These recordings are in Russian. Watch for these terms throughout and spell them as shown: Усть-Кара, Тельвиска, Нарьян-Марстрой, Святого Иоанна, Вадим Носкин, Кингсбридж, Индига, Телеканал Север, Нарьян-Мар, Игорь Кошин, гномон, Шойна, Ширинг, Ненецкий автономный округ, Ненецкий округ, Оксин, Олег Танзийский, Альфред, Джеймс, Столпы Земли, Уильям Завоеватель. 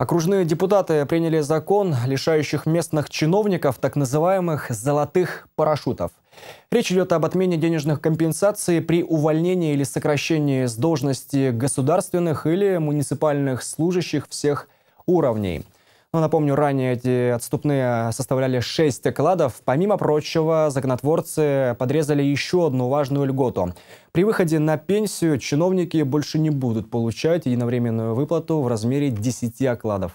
Окружные депутаты приняли закон, лишающих местных чиновников так называемых «золотых парашютов». Речь идет об отмене денежных компенсаций при увольнении или сокращении с должности государственных или муниципальных служащих всех уровней. Но, напомню, ранее эти отступные составляли 6 окладов. Помимо прочего, законотворцы подрезали еще одну важную льготу. При выходе на пенсию чиновники больше не будут получать единовременную выплату в размере 10 окладов.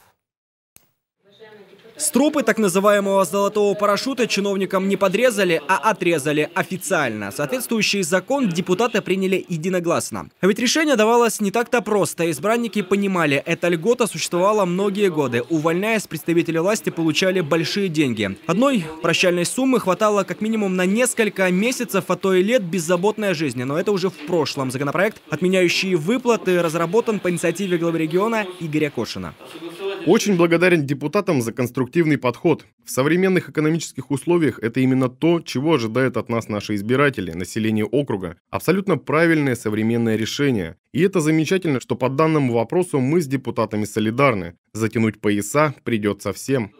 Стропы так называемого «золотого парашюта» чиновникам не подрезали, а отрезали официально. Соответствующий закон депутаты приняли единогласно. А ведь решение давалось не так-то просто. Избранники понимали, эта льгота существовала многие годы. Увольняясь, представители власти получали большие деньги. Одной прощальной суммы хватало как минимум на несколько месяцев, а то и лет беззаботной жизни. Но это уже в прошлом. Законопроект, отменяющий выплаты, разработан по инициативе главы региона Игоря Кошина. Очень благодарен депутатам за конструктивный подход. В современных экономических условиях это именно то, чего ожидают от нас наши избиратели, население округа. Абсолютно правильное современное решение. И это замечательно, что по данному вопросу мы с депутатами солидарны. Затянуть пояса придется всем.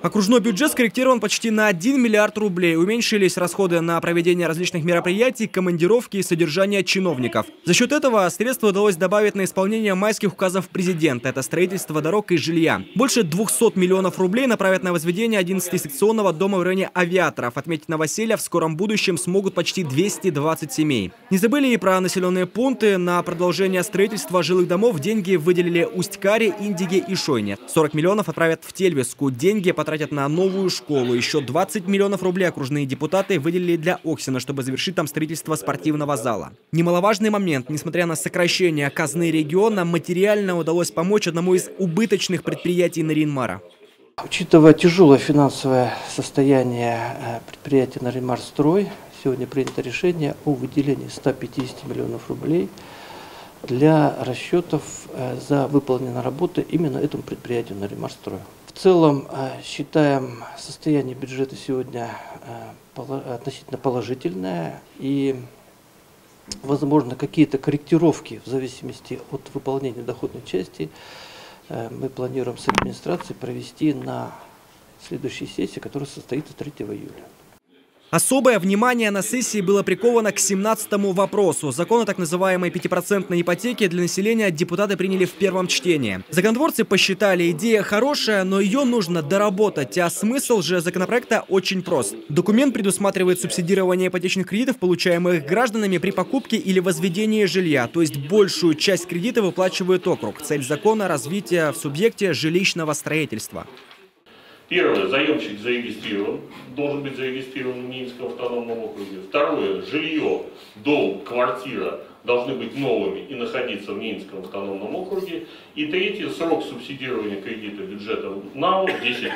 Окружной бюджет скорректирован почти на 1 миллиард рублей. Уменьшились расходы на проведение различных мероприятий, командировки и содержание чиновников. За счет этого средства удалось добавить на исполнение майских указов президента. Это строительство дорог и жилья. Больше 200 миллионов рублей направят на возведение 11-секционного дома в районе авиаторов. Отметить новоселье в скором будущем смогут почти 220 семей. Не забыли и про населенные пункты. На продолжение строительства жилых домов деньги выделили Усть-Каре, Индиге и Шойне. 40 миллионов отправят в Тельвиску. Деньги потратят на новую школу. Еще 20 миллионов рублей окружные депутаты выделили для Оксина, чтобы завершить там строительство спортивного зала. Немаловажный момент. Несмотря на сокращение казны региона, материально удалось помочь одному из убыточных предприятий Нарьян-Мара. Учитывая тяжелое финансовое состояние предприятия Нарьян-Марстрой, сегодня принято решение о выделении 150 миллионов рублей для расчетов за выполненные работы именно этому предприятию Нарьян-Марстрой. В целом считаем состояние бюджета сегодня относительно положительное, и возможно какие-то корректировки в зависимости от выполнения доходной части мы планируем с администрацией провести на следующей сессии, которая состоится 3 июля. Особое внимание на сессии было приковано к 17-му вопросу. Закон о так называемой 5-процентной ипотеке для населения депутаты приняли в первом чтении. Законотворцы посчитали, идея хорошая, но ее нужно доработать. А смысл же законопроекта очень прост. Документ предусматривает субсидирование ипотечных кредитов, получаемых гражданами при покупке или возведении жилья. То есть большую часть кредита выплачивает округ. Цель закона – развитие в субъекте жилищного строительства. Первое, заемщик зарегистрирован, должен быть зарегистрирован в Ненецком автономном округе. Второе, жилье, дом, квартира должны быть новыми и находиться в Ненецком автономном округе. И третье, срок субсидирования кредита бюджета на 10 лет.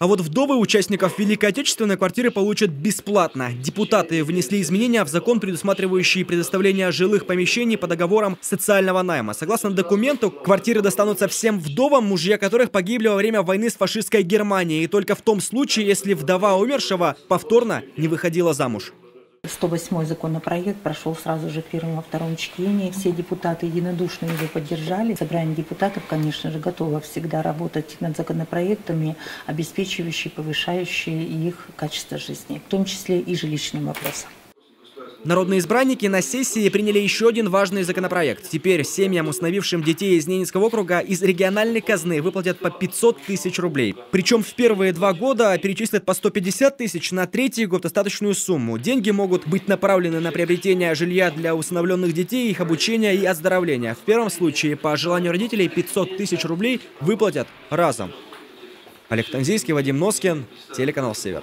А вот вдовы участников Великой Отечественной квартиры получат бесплатно. Депутаты внесли изменения в закон, предусматривающие предоставление жилых помещений по договорам социального найма. Согласно документу, квартиры достанутся всем вдовам, мужья которых погибли во время войны с фашистской Германией. И только в том случае, если вдова умершего повторно не выходила замуж. 108-й законопроект прошел сразу же в первом и втором чтении. Все депутаты единодушно его поддержали. Собрание депутатов, конечно же, готово всегда работать над законопроектами, обеспечивающими, повышающие их качество жизни, в том числе и жилищным вопросом. Народные избранники на сессии приняли еще один важный законопроект. Теперь семьям, усыновившим детей из Ненецкого округа, из региональной казны выплатят по 500 тысяч рублей. Причем в первые 2 года перечислят по 150 тысяч, на третий год достаточную сумму. Деньги могут быть направлены на приобретение жилья для усыновленных детей, их обучение и оздоровление. В первом случае по желанию родителей 500 тысяч рублей выплатят разом. Олег Танзийский, Вадим Носкин, телеканал «Север».